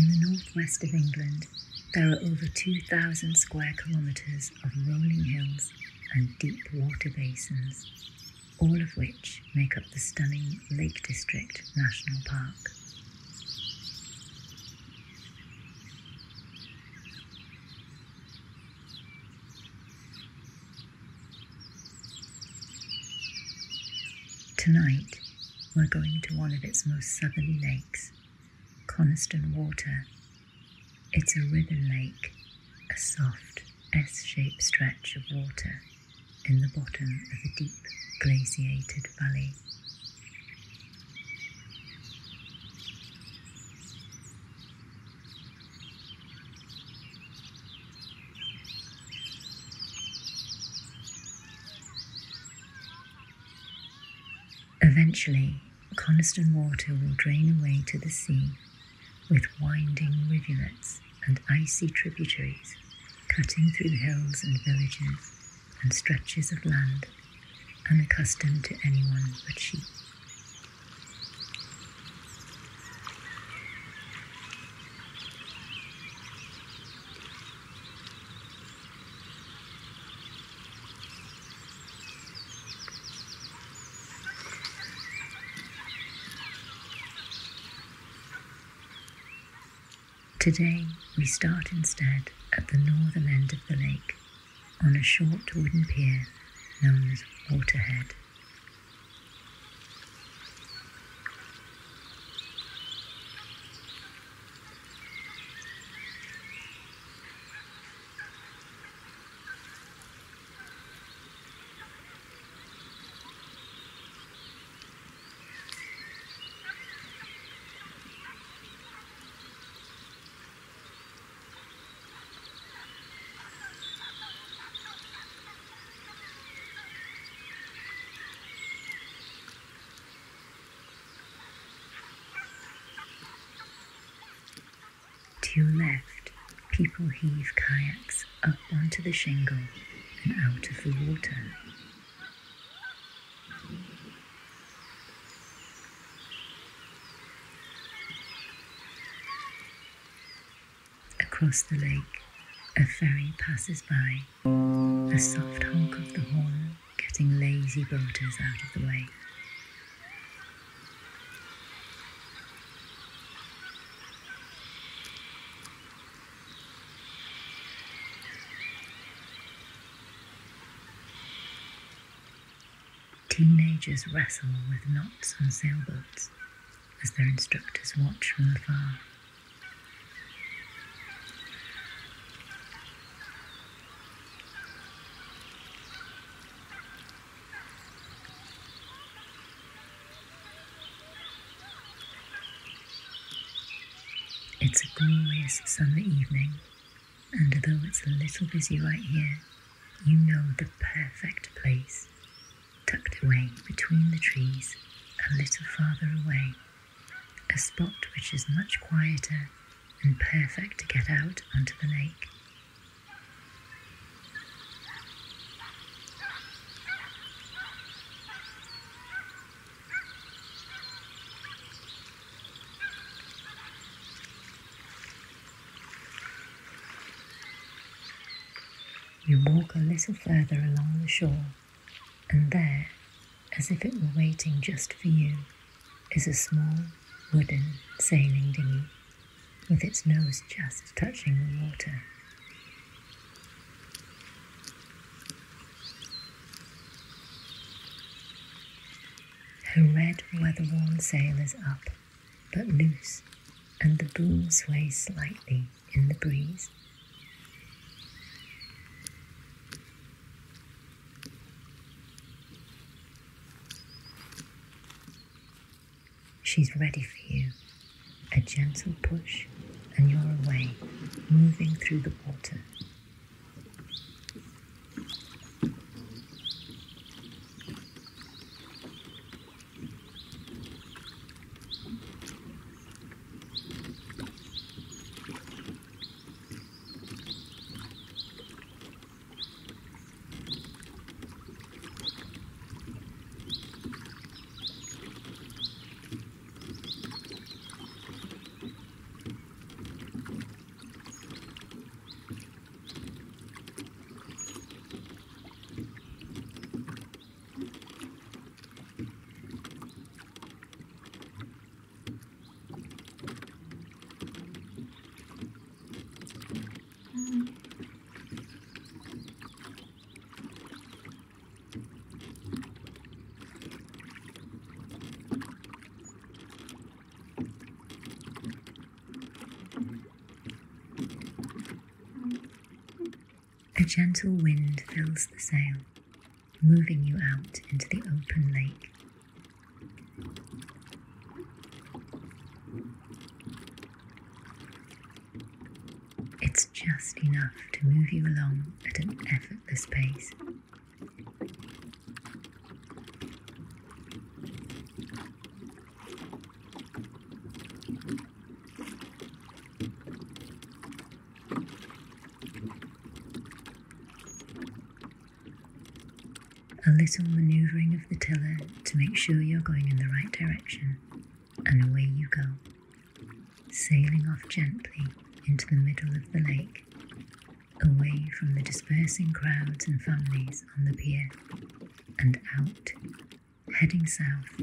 In the northwest of England, there are over 2,000 square kilometres of rolling hills and deep water basins, all of which make up the stunning Lake District National Park. Tonight, we're going to one of its most southerly lakes, Coniston Water. It's a ribbon lake, a soft S-shaped stretch of water in the bottom of a deep glaciated valley. Eventually, Coniston Water will drain away to the sea, with winding rivulets and icy tributaries, cutting through hills and villages and stretches of land, unaccustomed to anyone but sheep. Today, we start instead at the northern end of the lake, on a short wooden pier known as Waterhead. To your left, people heave kayaks up onto the shingle and out of the water. Across the lake, a ferry passes by, a soft honk of the horn getting lazy boaters out of the way. Teenagers wrestle with knots on sailboats as their instructors watch from afar. It's a glorious summer evening, and though it's a little busy right here, you know the perfect place. Tucked away between the trees, a little farther away, a spot which is much quieter and perfect to get out onto the lake. You walk a little further along the shore, and there, as if it were waiting just for you, is a small wooden sailing dinghy, with its nose just touching the water. Her red weather-worn sail is up, but loose, and the boom sways slightly in the breeze. She's ready for you. A gentle push, and you're away, moving through the water. gentle wind fills the sail, moving you out into the open lake. It's just enough to move you along at an effortless pace. A little manoeuvring of the tiller to make sure you're going in the right direction, and away you go, sailing off gently into the middle of the lake, away from the dispersing crowds and families on the pier, and out, heading south,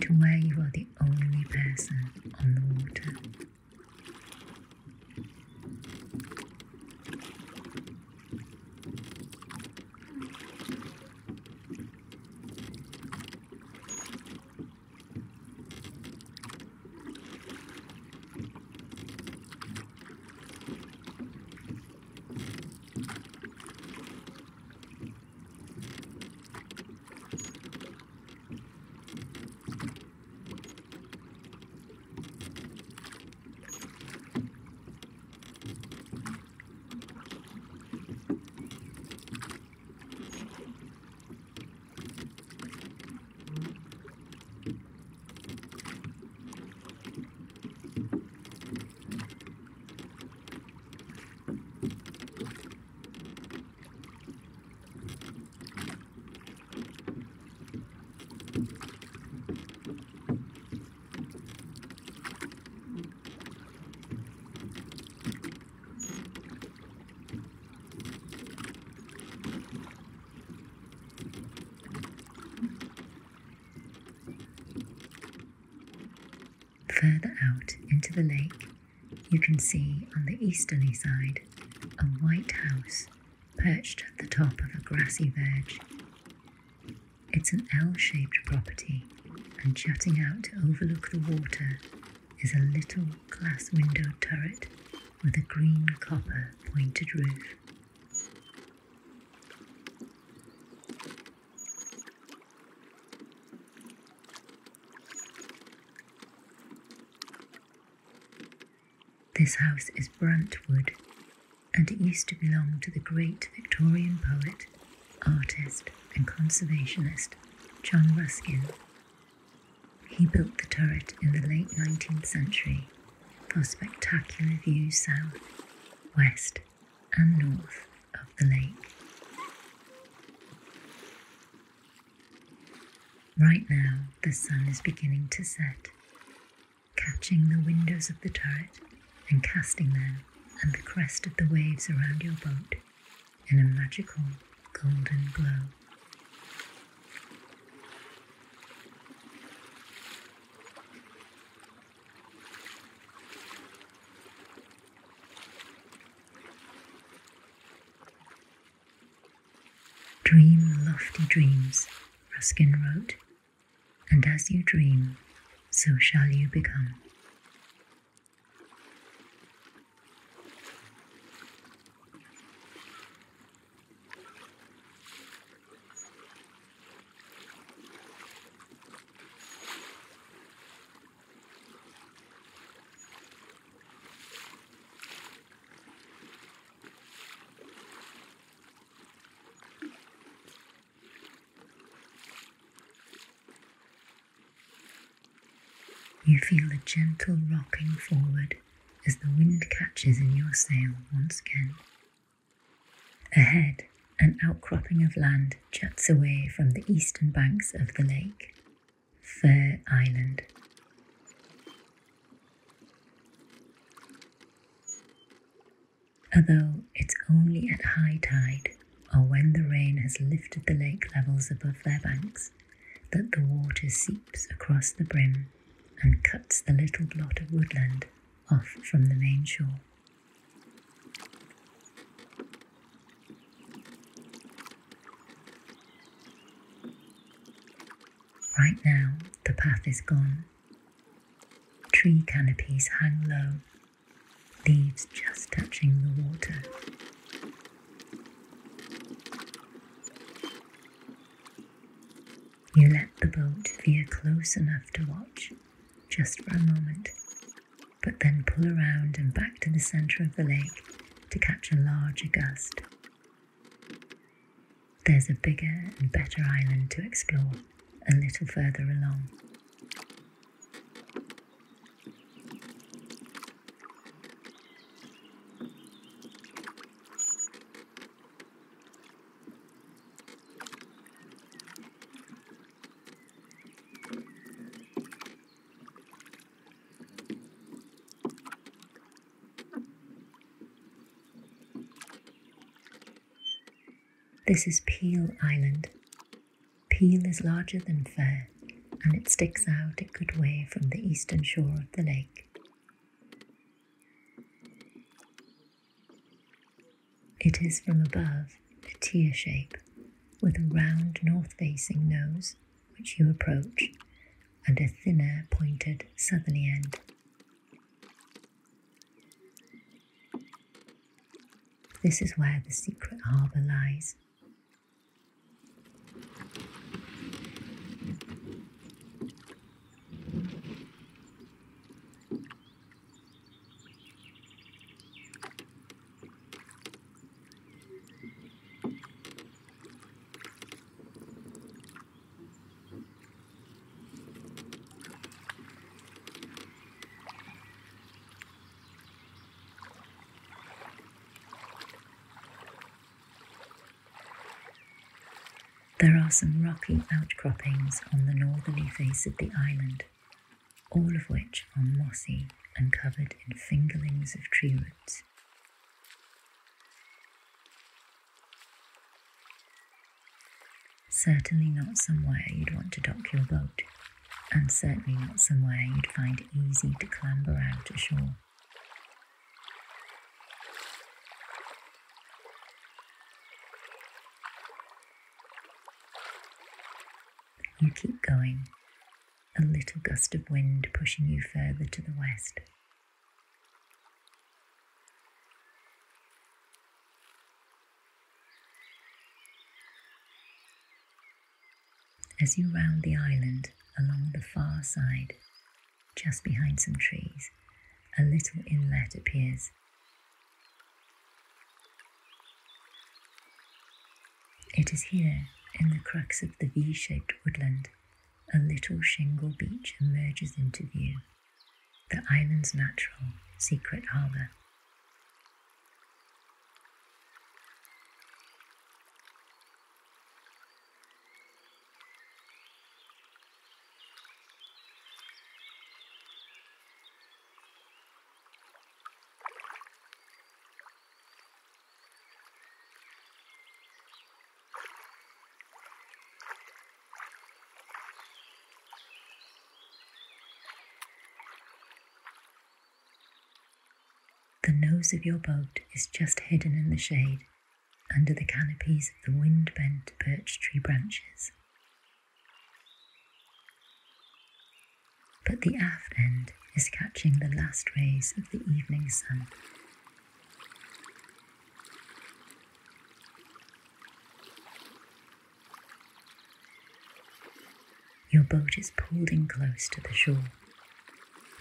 to where you are the only person on the water. Further out into the lake, you can see on the easterly side a white house perched at the top of a grassy verge. It's an L-shaped property, and jutting out to overlook the water is a little glass-windowed turret with a green copper pointed roof. This house is Brantwood, and it used to belong to the great Victorian poet, artist and conservationist John Ruskin. He built the turret in the late 19th century for spectacular views south, west and north of the lake. Right now the sun is beginning to set, catching the windows of the turret and casting them and the crest of the waves around your boat in a magical golden glow. Dream lofty dreams, Ruskin wrote, and as you dream, so shall you become. You feel a gentle rocking forward as the wind catches in your sail once again. Ahead, an outcropping of land juts away from the eastern banks of the lake, Fair Island. Although it's only at high tide, or when the rain has lifted the lake levels above their banks, that the water seeps across the brim and cuts the little blot of woodland off from the main shore. Right now, the path is gone. Tree canopies hang low, leaves just touching the water. You let the boat veer close enough to watch, just for a moment, but then pull around and back to the centre of the lake to catch a larger gust. There's a bigger and better island to explore a little further along. This is Peel Island. Peel is larger than Fair, and it sticks out a good way from the eastern shore of the lake. It is from above a tear shape, with a round north-facing nose, which you approach, and a thinner pointed southerly end. This is where the secret harbour lies. There are some rocky outcroppings on the northerly face of the island, all of which are mossy and covered in fingerlings of tree roots. Certainly not somewhere you'd want to dock your boat, and certainly not somewhere you'd find it easy to clamber out ashore. You keep going, a little gust of wind pushing you further to the west. As you round the island along the far side, just behind some trees, a little inlet appears. It is here, in the crux of the V-shaped woodland, a little shingle beach emerges into view, the island's natural secret harbour. The nose of your boat is just hidden in the shade, under the canopies of the wind-bent birch tree branches. But the aft end is catching the last rays of the evening sun. Your boat is pulled in close to the shore.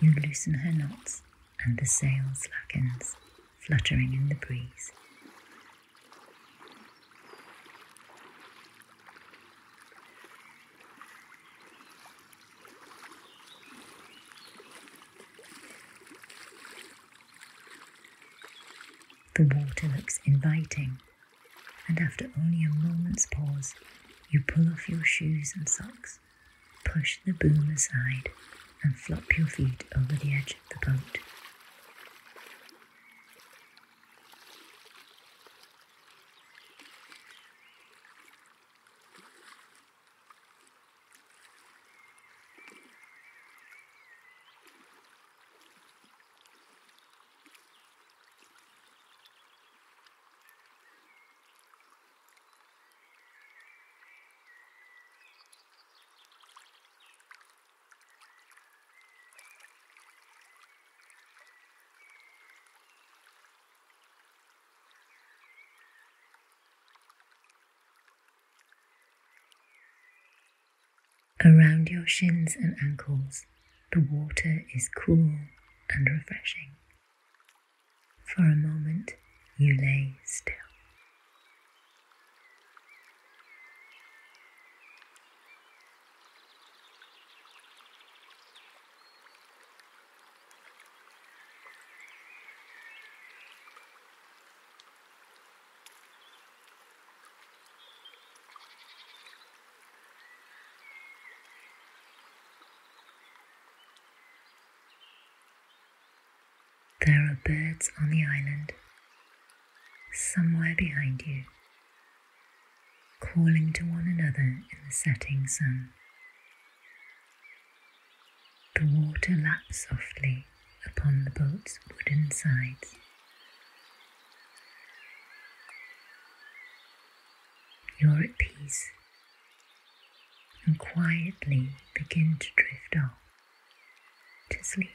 You loosen her knots, and the sail slackens, fluttering in the breeze. The water looks inviting, and after only a moment's pause, you pull off your shoes and socks, push the boom aside, and flop your feet over the edge of the boat. Around your shins and ankles, the water is cool and refreshing. For a moment, you lay still. There are birds on the island, somewhere behind you, calling to one another in the setting sun. The water laps softly upon the boat's wooden sides. You're at peace, and quietly begin to drift off to sleep.